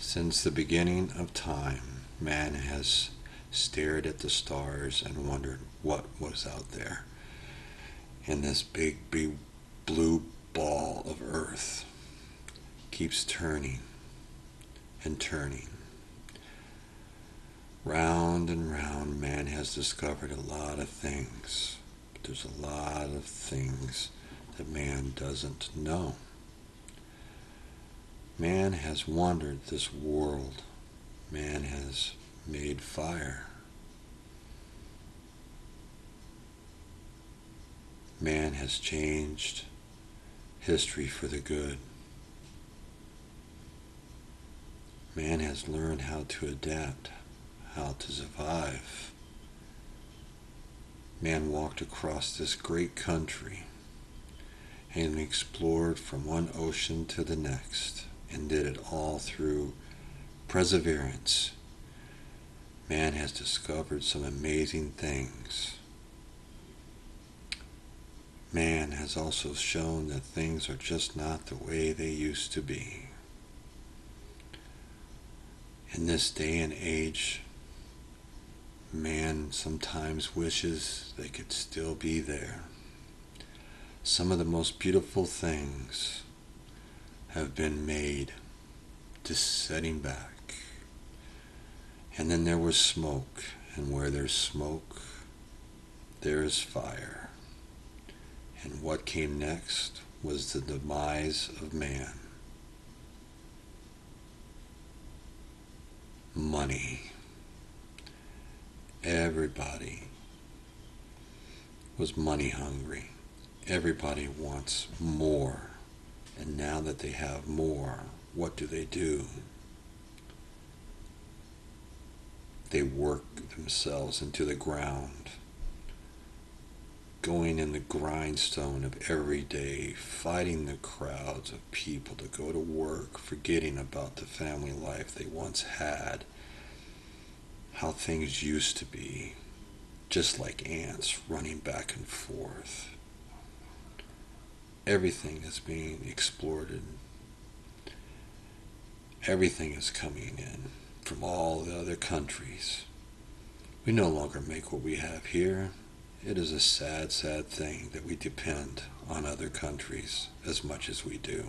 Since the beginning of time, man has stared at the stars and wondered what was out there in this big blue ball of earth. Keeps turning and turning. Round and round, man has discovered a lot of things. But there's a lot of things that man doesn't know. Man has wandered this world. Man has made fire. Man has changed history for the good. Man has learned how to adapt, how to survive. Man walked across this great country and explored from one ocean to the next, and did it all through perseverance. Man has discovered some amazing things. Man has also shown that things are just not the way they used to be. In this day and age, man sometimes wishes they could still be there. Some of the most beautiful things have been made, just setting back. And then there was smoke, and where there's smoke, there is fire. And what came next was the demise of man. Money. Everybody was money hungry. Everybody wants more. And now that they have more, what do? They work themselves into the ground, going in the grindstone of every day, fighting the crowds of people to go to work, forgetting about the family life they once had, how things used to be, just like ants running back and forth. Everything is being exploited. Everything is coming in from all the other countries. We no longer make what we have here. It is a sad thing that we depend on other countries as much as we do.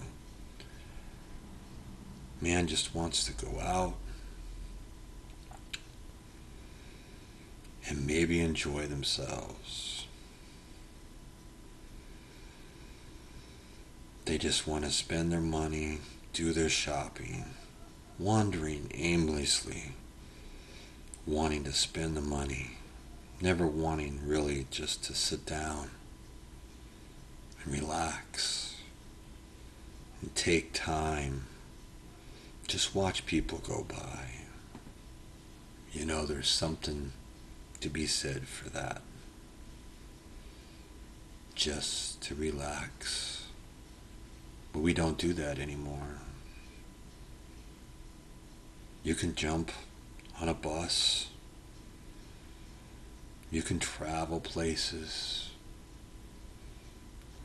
Man just wants to go out and maybe enjoy themselves. They just want to spend their money, do their shopping, wandering aimlessly, wanting to spend the money, never wanting really just to sit down and relax and take time. Just watch people go by. You know, there's something to be said for that. Just to relax. But we don't do that anymore. You can jump on a bus. You can travel places.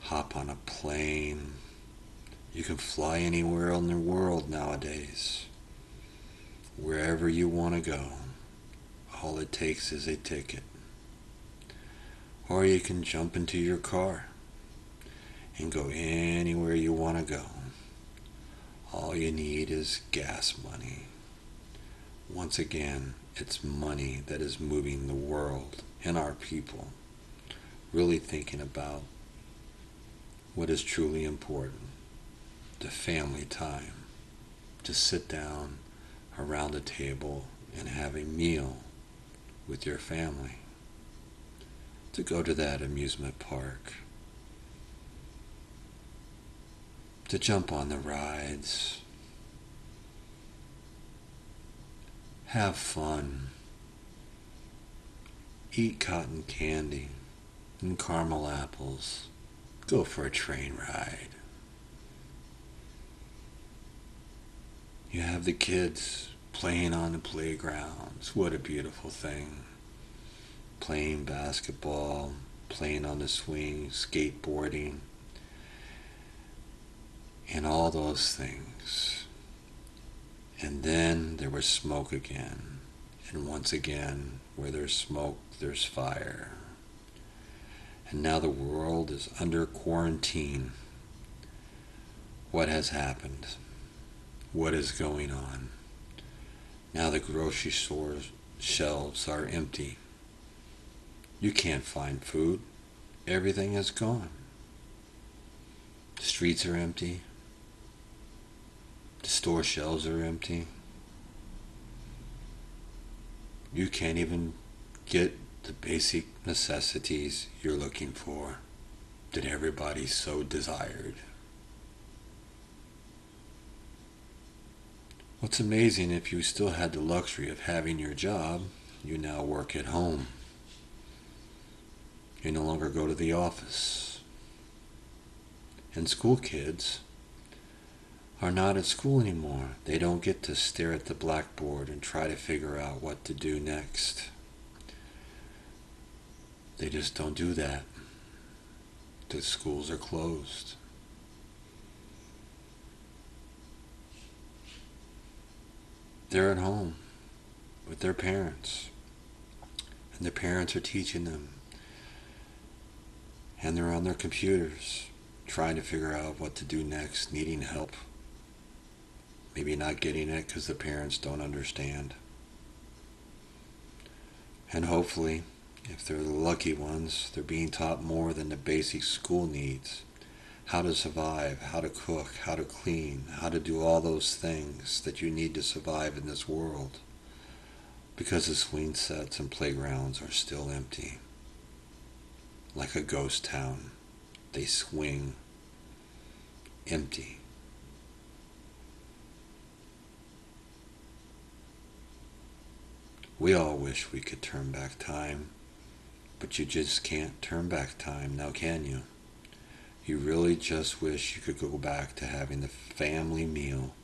Hop on a plane. You can fly anywhere in the world nowadays. Wherever you want to go, all it takes is a ticket. Or you can jump into your car and go anywhere you want to go. All you need is gas money. Once again, it's money that is moving the world and our people. Really thinking about what is truly important. The family time. To sit down around a table and have a meal with your family. To go to that amusement park. To jump on the rides. Have fun. Eat cotton candy and caramel apples. Go for a train ride. You have the kids playing on the playgrounds. What a beautiful thing. Playing basketball, playing on the swing, skateboarding, and all those things. And then there was smoke again, and once again, where there's smoke, there's fire. And now the world is under quarantine. What has happened? What is going on? Now the grocery store shelves are empty. You can't find food. Everything is gone. The streets are empty. The store shelves are empty. You can't even get the basic necessities you're looking for that everybody so desired. What's amazing, if you still had the luxury of having your job, you now work at home. You no longer go to the office. And school kids are not at school anymore. They don't get to stare at the blackboard and try to figure out what to do next. They just don't do that. The schools are closed. They're at home with their parents, and their parents are teaching them, and they're on their computers trying to figure out what to do next, needing help, maybe not getting it because the parents don't understand. And hopefully, if they're the lucky ones, they're being taught more than the basic school needs: how to survive, how to cook, how to clean, how to do all those things that you need to survive in this world, because the swing sets and playgrounds are still empty. Like a ghost town, they swing empty. We all wish we could turn back time, but you just can't turn back time now, can you? You really just wish you could go back to having the family meal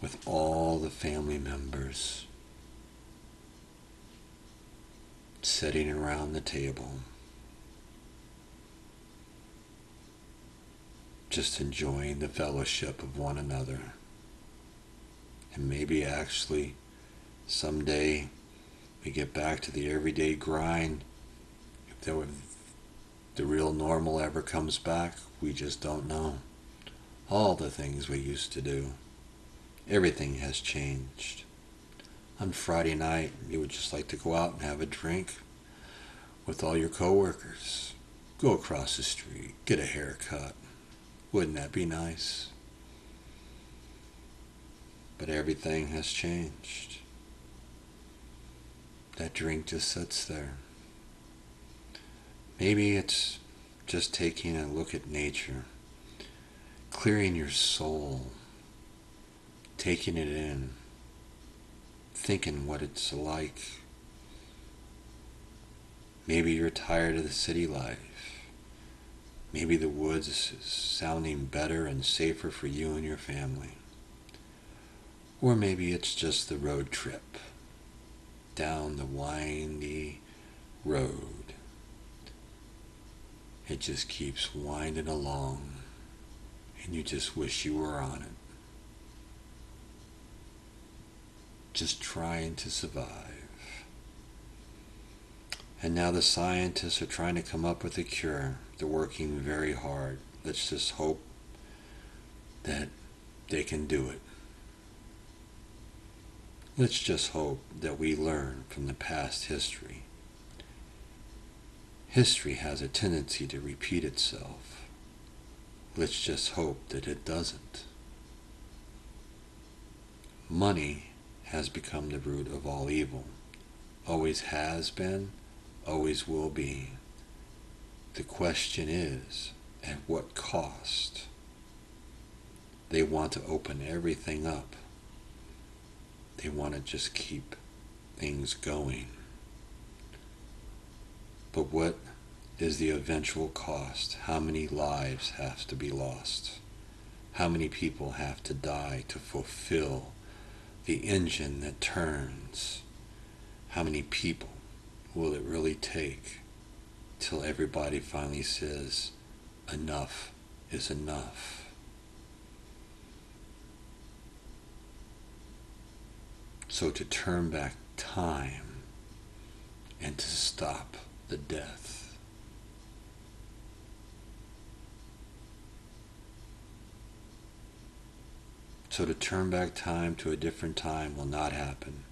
with all the family members, sitting around the table, just enjoying the fellowship of one another. And maybe actually someday we get back to the everyday grind. If there were the real normal ever comes back, we just don't know. All the things we used to do, everything has changed. On Friday night, you would just like to go out and have a drink with all your coworkers, go across the street, get a haircut. Wouldn't that be nice? But everything has changed. That drink just sits there. Maybe it's just taking a look at nature, clearing your soul, taking it in, thinking what it's like. Maybe you're tired of the city life. Maybe the woods is sounding better and safer for you and your family. Or maybe it's just the road trip, down the windy road. It just keeps winding along, and you just wish you were on it, just trying to survive. And now the scientists are trying to come up with a cure. They're working very hard. Let's just hope that they can do it. Let's just hope that we learn from the past history. History has a tendency to repeat itself. Let's just hope that it doesn't. Money has become the root of all evil. Always has been, always will be. The question is, at what cost? They want to open everything up. They want to just keep things going. But what is the eventual cost? How many lives have to be lost? How many people have to die to fulfill the engine that turns? How many people will it really take till everybody finally says, enough is enough? So to turn back time and to stop the death. So to turn back time to a different time will not happen.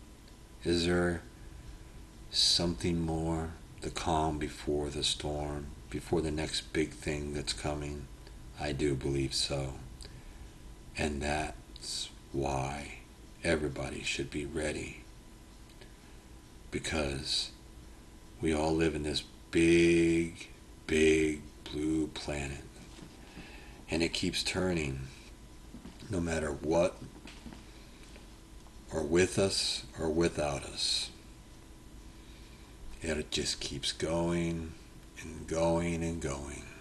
Is there something more? The calm before the storm, before the next big thing that's coming? I do believe so. And that's why everybody should be ready. Because we all live in this big, big blue planet. And it keeps turning, no matter what, or with us, or without us. It just keeps going and going and going.